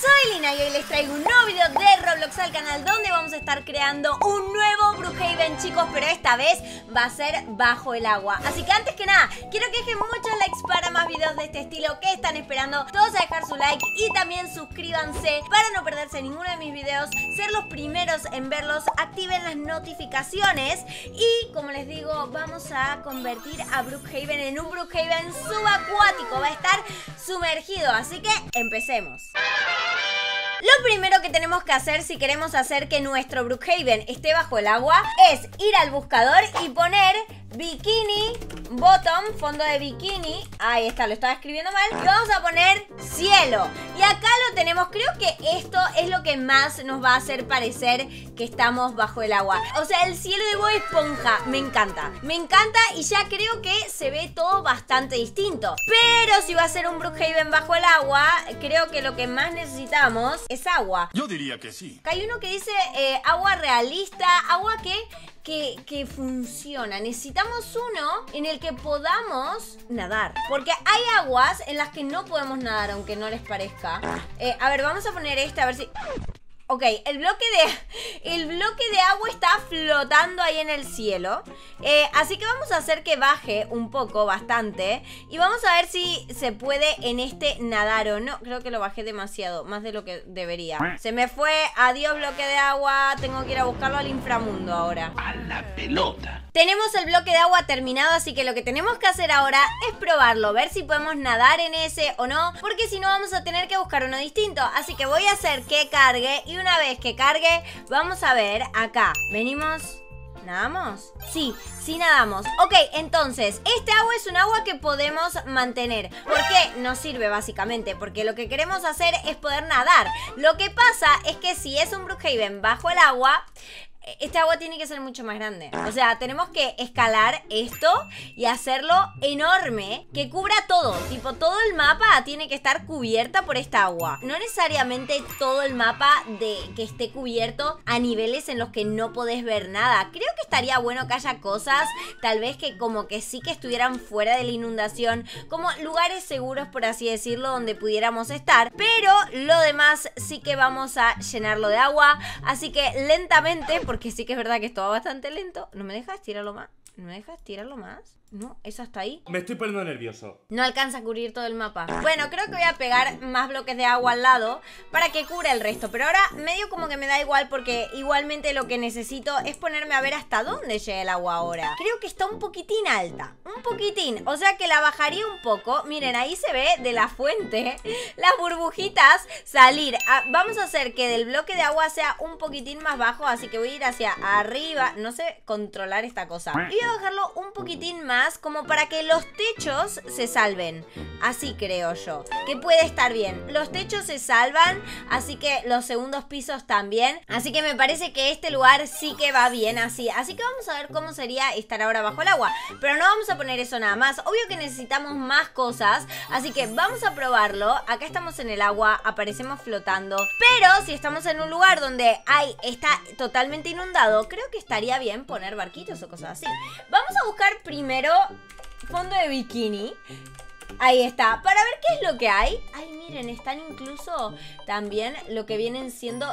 soy Lina y hoy les traigo un nuevo video de Roblox al canal, donde vamos a estar creando un nuevo Brookhaven, chicos, pero esta vez va a ser bajo el agua. Así que antes que nada, quiero que dejen muchos likes para más videos de este estilo. ¿Qué están esperando? Todos a dejar su like y también suscríbanse para no perderse ninguno de mis videos, ser los primeros en verlos, activen las notificaciones y, como les digo, vamos a convertir a Brookhaven en un Brookhaven subacuático. Va a estar sumergido, así que empecemos. Lo primero que tenemos que hacer si queremos hacer que nuestro Brookhaven esté bajo el agua es ir al buscador y poner Bikini Bottom, fondo de bikini. Ahí está, lo estaba escribiendo mal. Y vamos a poner cielo. Y acá lo tenemos. Creo que esto es lo que más nos va a hacer parecer que estamos bajo el agua. O sea, el cielo de Bob Esponja. Me encanta. Me encanta y ya creo que se ve todo bastante distinto. Pero si va a ser un Brookhaven bajo el agua, creo que lo que más necesitamos es agua. Yo diría que sí. Acá hay uno que dice agua realista, agua que funciona. Necesitamos uno en el que podamos nadar, porque hay aguas en las que no podemos nadar, aunque no les parezca. A ver, vamos a poner esta, a ver si... Ok, el bloque de agua está flotando ahí en el cielo, así que vamos a hacer que baje un poco, bastante. Y vamos a ver si se puede en este nadar o no. Creo que lo bajé demasiado, más de lo que debería. Se me fue, adiós bloque de agua. Tengo que ir a buscarlo al inframundo ahora. A la pelota. Tenemos el bloque de agua terminado, así que lo que tenemos que hacer ahora es probarlo, ver si podemos nadar en ese o no, porque si no vamos a tener que buscar uno distinto. Así que voy a hacer que cargue y una vez que cargue, vamos a ver acá. Venimos... ¿Nadamos? Sí, sí nadamos. Ok, entonces, este agua es un agua que podemos mantener. ¿Por qué? Nos sirve básicamente porque lo que queremos hacer es poder nadar. Lo que pasa es que si es un Brookhaven bajo el agua, este agua tiene que ser mucho más grande. O sea, tenemos que escalar esto y hacerlo enorme, que cubra todo. Tipo, todo el mapa tiene que estar cubierta por esta agua. No necesariamente todo el mapa de que esté cubierto a niveles en los que no podés ver nada. Creo que estaría bueno que haya cosas, tal vez que como que sí que estuvieran fuera de la inundación, como lugares seguros, por así decirlo, donde pudiéramos estar. Pero lo demás sí que vamos a llenarlo de agua. Así que lentamente... Porque sí que es verdad que esto va bastante lento. ¿No me dejas tirarlo más? ¿No me dejas tirarlo más? No, es hasta ahí. Me estoy poniendo nervioso. No alcanza a cubrir todo el mapa. Bueno, creo que voy a pegar más bloques de agua al lado para que cubra el resto. Pero ahora medio como que me da igual, porque igualmente lo que necesito es ponerme a ver hasta dónde llega el agua ahora. Creo que está un poquitín alta. Un poquitín. O sea que la bajaría un poco. Miren, ahí se ve de la fuente las burbujitas salir. Vamos a hacer que del bloque de agua sea un poquitín más bajo. Así que voy a ir hacia arriba. No sé controlar esta cosa. Y voy a bajarlo un poquitín más, como para que los techos se salven. Así creo yo que puede estar bien. Los techos se salvan, así que los segundos pisos también. Así que me parece que este lugar sí que va bien así. Así que vamos a ver cómo sería estar ahora bajo el agua. Pero no vamos a poner eso nada más. Obvio que necesitamos más cosas, así que vamos a probarlo. Acá estamos en el agua, aparecemos flotando. Pero si estamos en un lugar donde hay, está totalmente inundado, creo que estaría bien poner barquitos o cosas así. Vamos a buscar primero fondo de bikini. Ahí está, para ver qué es lo que hay. Ay, miren, están incluso también lo que vienen siendo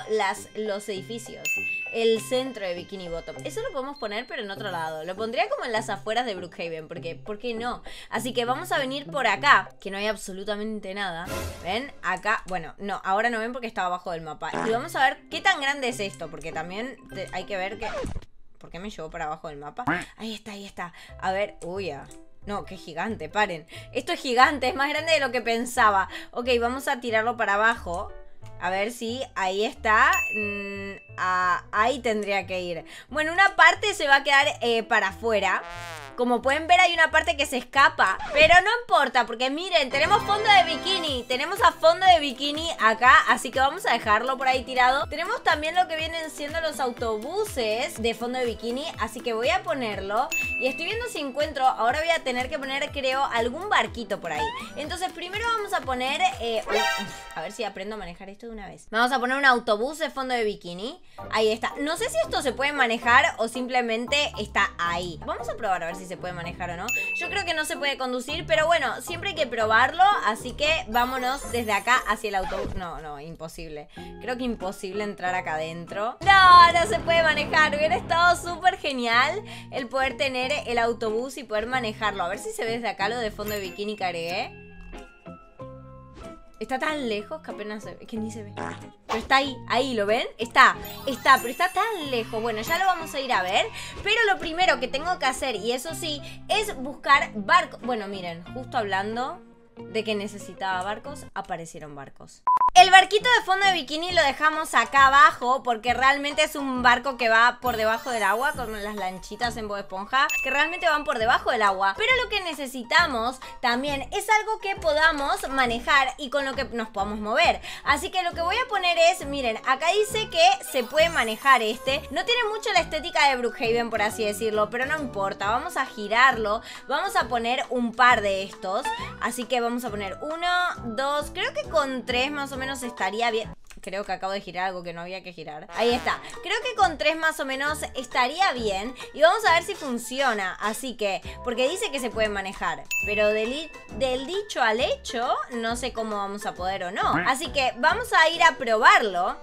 los edificios. El centro de Bikini Bottom. Eso lo podemos poner, pero en otro lado. Lo pondría como en las afueras de Brookhaven, porque ¿por qué no? Así que vamos a venir por acá, que no hay absolutamente nada. ¿Ven? Acá, bueno, no, ahora no ven porque está abajo del mapa. Y vamos a ver qué tan grande es esto, porque también hay que ver que... ¿Por qué me llevó para abajo del mapa? Ahí está, ahí está. A ver, uy, ya. No, qué gigante, paren. Esto es gigante, es más grande de lo que pensaba. Ok, vamos a tirarlo para abajo. A ver si, ahí está. Ahí tendría que ir. Bueno, una parte se va a quedar para afuera. Como pueden ver, hay una parte que se escapa, pero no importa, porque miren, tenemos fondo de bikini. Tenemos a fondo de bikini acá, así que vamos a dejarlo por ahí tirado. Tenemos también lo que vienen siendo los autobuses de fondo de bikini, así que voy a ponerlo. Y estoy viendo si encuentro, ahora voy a tener que poner, creo, algún barquito por ahí. Entonces primero vamos a poner a ver si aprendo a manejar esto de una vez. Vamos a poner un autobús de fondo de bikini. Ahí está. No sé si esto se puede manejar o simplemente está ahí. Vamos a probar a ver si se puede manejar o no. Yo creo que no se puede conducir, pero bueno, siempre hay que probarlo. Así que vámonos desde acá hacia el autobús. No, no, imposible. Creo que imposible entrar acá adentro. No, no se puede manejar. Hubiera estado súper genial el poder tener el autobús y poder manejarlo. A ver si se ve desde acá lo de fondo de bikini que agregué. Está tan lejos que apenas se ve, que ni se ve. Pero está ahí, ahí, ¿lo ven? Está, pero está tan lejos. Bueno, ya lo vamos a ir a ver. Pero lo primero que tengo que hacer, y eso sí, es buscar barcos. Bueno, miren, justo hablando de que necesitaba barcos, aparecieron barcos. El barquito de fondo de bikini lo dejamos acá abajo porque realmente es un barco que va por debajo del agua, como las lanchitas en Bob Esponja, que realmente van por debajo del agua. Pero lo que necesitamos también es algo que podamos manejar y con lo que nos podamos mover. Así que lo que voy a poner es, miren, acá dice que se puede manejar este. No tiene mucho la estética de Brookhaven, por así decirlo, pero no importa. Vamos a girarlo, vamos a poner un par de estos. Así que vamos a poner uno, dos, creo que con tres más o menos estaría bien. Creo que acabo de girar algo que no había que girar. Ahí está. Creo que con tres más o menos estaría bien. Y vamos a ver si funciona. Así que, porque dice que se puede manejar, pero del dicho al hecho, no sé cómo vamos a poder o no. Así que vamos a ir a probarlo.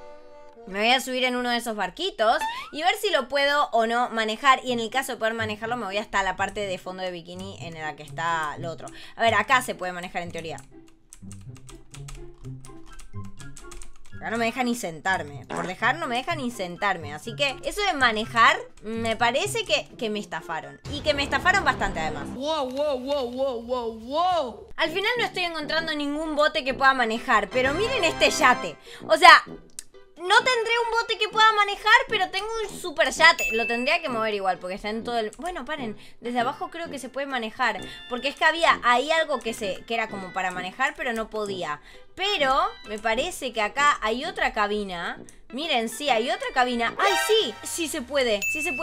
Me voy a subir en uno de esos barquitos y ver si lo puedo o no manejar. Y en el caso de poder manejarlo, me voy hasta la parte de fondo de bikini en la que está lo otro. A ver, acá se puede manejar en teoría. Acá no me deja ni sentarme. Por dejar no me deja ni sentarme. Así que eso de manejar me parece que me estafaron. Y que me estafaron bastante además. ¡Wow, wow, wow, wow, wow, wow! Al final no estoy encontrando ningún bote que pueda manejar. Pero miren este yate. O sea, no tendré un bote que pueda manejar, pero tengo un super yate. Lo tendría que mover igual, porque está en todo el... Bueno, paren, desde abajo creo que se puede manejar, porque es que había ahí algo que era como para manejar, pero no podía. Pero me parece que acá hay otra cabina. Miren, sí, hay otra cabina. ¡Ay, sí! Sí se puede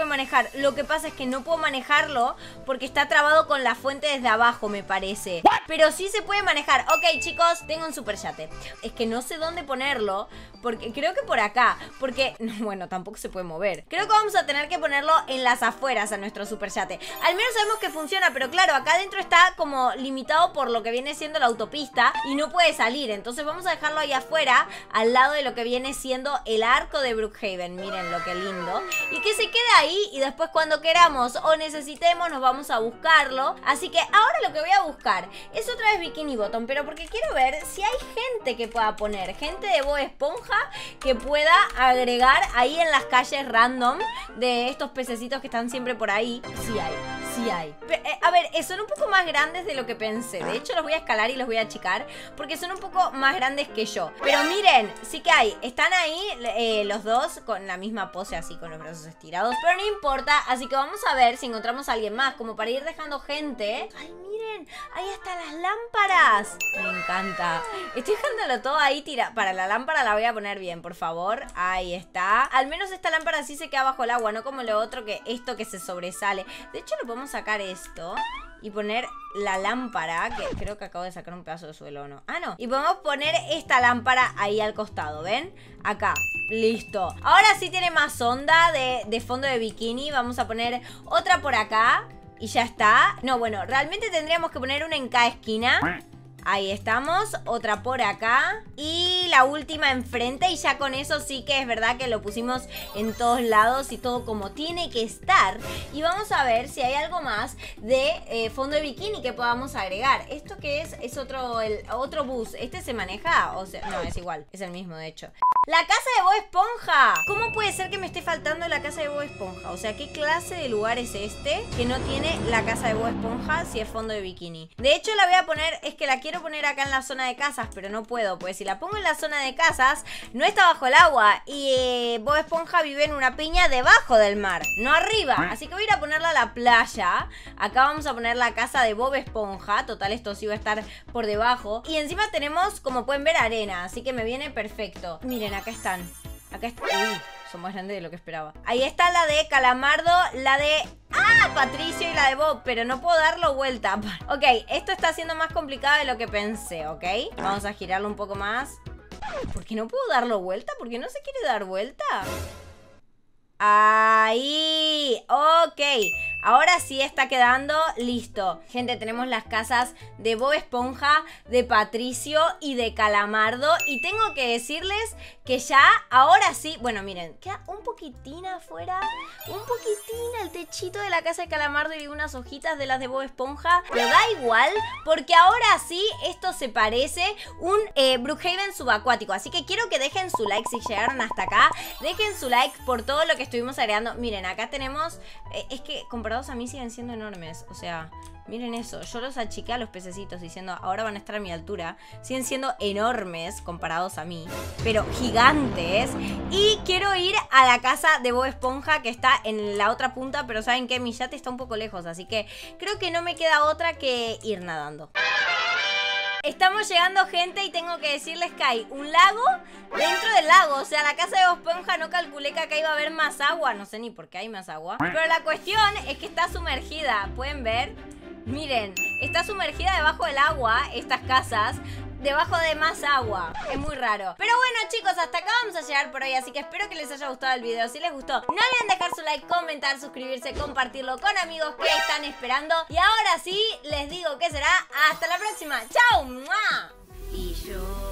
manejar. Lo que pasa es que no puedo manejarlo porque está trabado con la fuente desde abajo, me parece. Pero sí se puede manejar. Ok, chicos, tengo un super yate. Es que no sé dónde ponerlo, porque creo que por acá, porque, bueno, tampoco se puede mover. Creo que vamos a tener que ponerlo en las afueras a nuestro super yate. Al menos sabemos que funciona, pero claro, acá adentro está como limitado por lo que viene siendo la autopista y no puede salir. Entonces vamos a dejarlo ahí afuera, al lado de lo que viene siendo el arco de Brookhaven. Miren lo que lindo. Y que se quede ahí, y después cuando queramos o necesitemos nos vamos a buscarlo. Así que ahora lo que voy a buscar es otra vez Bikini Bottom, pero porque quiero ver si hay gente que pueda poner, gente de Bob Esponja que pueda agregar ahí en las calles random de estos pececitos que están siempre por ahí. Sí hay, sí hay. Pero, a ver, son un poco más grandes de lo que pensé. De hecho los voy a escalar y los voy a achicar porque son un poco más grandes que yo. Pero miren, sí que hay. Están ahí los dos con la misma pose, así con los brazos estirados, pero no importa. Así que vamos a ver si encontramos a alguien más, como para ir dejando gente. Ay, miren, ahí están las lámparas. Me encanta. Estoy dejándolo todo ahí tirado. Para la lámpara la voy a poner bien, por favor. Ahí está. Al menos esta lámpara sí se queda bajo el agua, no como lo otro, que esto que se sobresale. De hecho lo podemos sacar esto y poner la lámpara, que creo que acabo de sacar un pedazo de suelo, ¿no? Ah, no. Y podemos poner esta lámpara ahí al costado, ¿ven? Acá. Listo. Ahora sí tiene más onda de fondo de bikini. Vamos a poner otra por acá y ya está. No, bueno, realmente tendríamos que poner una en cada esquina. Ahí estamos, otra por acá y la última enfrente, y ya con eso sí que es verdad que lo pusimos en todos lados y todo como tiene que estar. Y vamos a ver si hay algo más de fondo de bikini que podamos agregar. ¿Esto qué es? Es otro bus. ¿Este se maneja? O sea, no, es igual, es el mismo de hecho. ¡La casa de Bob Esponja! ¿Cómo puede ser que me esté faltando la casa de Bob Esponja? O sea, ¿qué clase de lugar es este que no tiene la casa de Bob Esponja si es fondo de bikini? De hecho la voy a poner, es que la quiero poner acá en la zona de casas, pero no puedo, pues si la pongo en la zona de casas no está bajo el agua y Bob Esponja vive en una piña debajo del mar, no arriba. Así que voy a ir a ponerla a la playa. Acá vamos a poner la casa de Bob Esponja. Total, esto sí va a estar por debajo. Y encima tenemos, como pueden ver, arena, así que me viene perfecto. Miren, acá están. Acá están. Uy, son más grandes de lo que esperaba. Ahí está la de Calamardo, la de... ¡Ah! Patricio y la de Bob, pero no puedo darlo vuelta. Ok, esto está siendo más complicado de lo que pensé, ¿ok? Vamos a girarlo un poco más. ¿Por qué no puedo darlo vuelta? ¿Por qué no se quiere dar vuelta? Ahí, ok. Ahora sí está quedando listo. Gente, tenemos las casas de Bob Esponja, de Patricio y de Calamardo. Y tengo que decirles que ya, ahora sí, bueno, miren, queda un poquitín afuera, un poquitín el techito de la casa de Calamardo y unas hojitas de las de Bob Esponja. Pero da igual, porque ahora sí esto se parece un Brookhaven subacuático. Así que quiero que dejen su like si llegaron hasta acá. Dejen su like por todo lo que estuvimos agregando. Miren, acá tenemos, es que comparados a mí siguen siendo enormes. O sea, miren eso, yo los achiqué a los pececitos diciendo, ahora van a estar a mi altura. Siguen siendo enormes comparados a mí, pero gigantes. Y quiero ir a la casa de Bob Esponja, que está en la otra punta, pero saben que mi yate está un poco lejos, así que creo que no me queda otra que ir nadando. Estamos llegando, gente, y tengo que decirles que hay un lago dentro del lago. O sea, la casa de Bob Esponja no calculé que acá iba a haber más agua. No sé ni por qué hay más agua. Pero la cuestión es que está sumergida. ¿Pueden ver? Miren, está sumergida debajo del agua estas casas. Debajo de más agua. Es muy raro. Pero bueno, chicos, hasta acá vamos a llegar por hoy. Así que espero que les haya gustado el video. Si les gustó, no olviden dejar su like, comentar, suscribirse, compartirlo con amigos que están esperando. Y ahora sí, les digo que será hasta la próxima. ¡Chao! ¡Mua! Y yo...